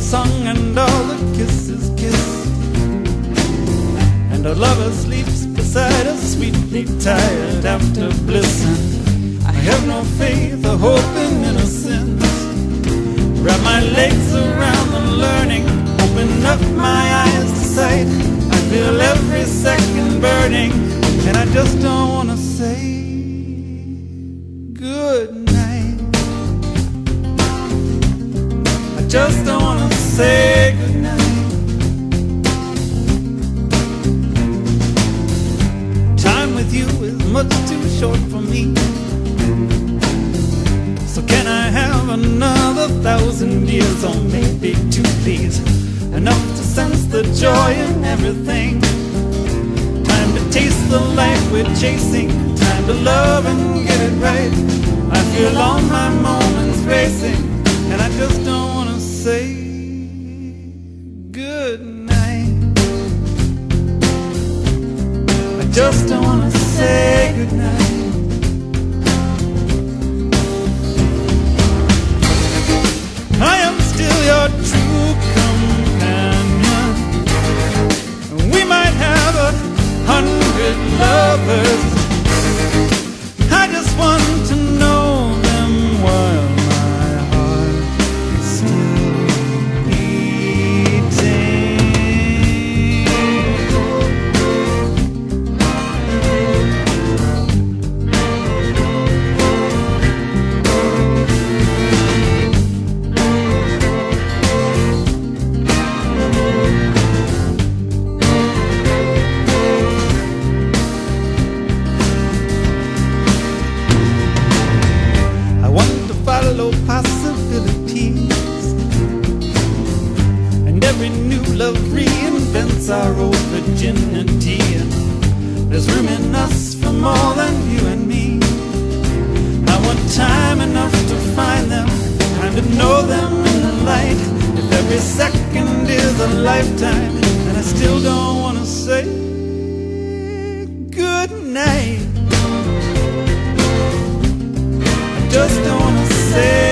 Song and all the kisses kissed, and our lover sleeps beside us, sweetly tired after bliss. And I have no faith or hope in innocence. Wrap my legs around the learning, open up my eyes to sight. I feel every second burning, and I just don't want to say good night. I just don't want to say goodnight. Time with you is much too short for me, so can I have another 1,000 years, or maybe two, please? Enough to sense the joy in everything. Time to taste the life we're chasing. Time to love and get it right. I feel all my moments racing, and I just don't want to say good night. I just don't want to say good night. I am still your true companion, and we might have 100 lovers. I just want to know them well. Possibilities, and every new love reinvents our old virginity. And there's room in us for more than you and me. I want time enough to find them, time to know them in the light. If every second is a lifetime, and I still don't want to say good night. I just don't want to say